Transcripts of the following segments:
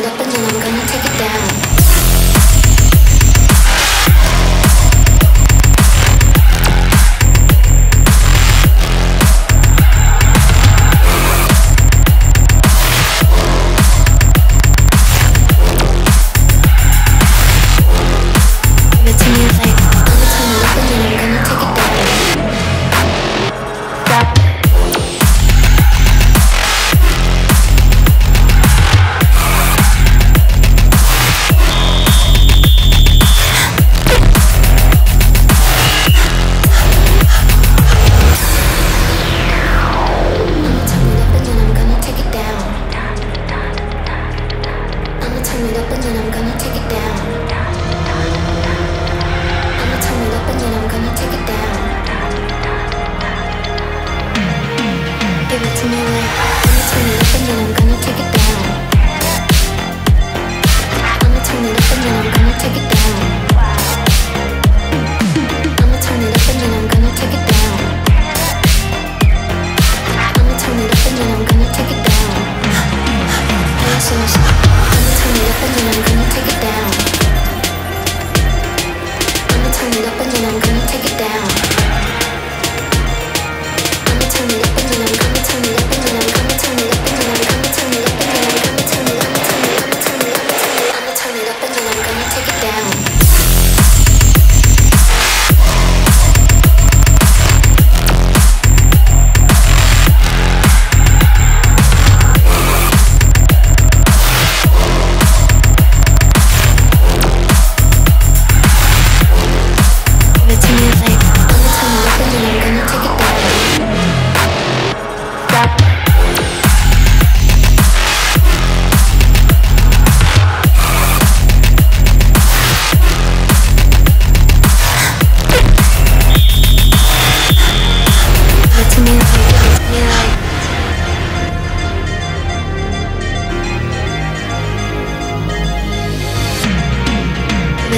it up again, I'm gonna take it down. Give it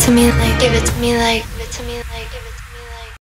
to me like, give it to me like, give it to me like, give it to me like.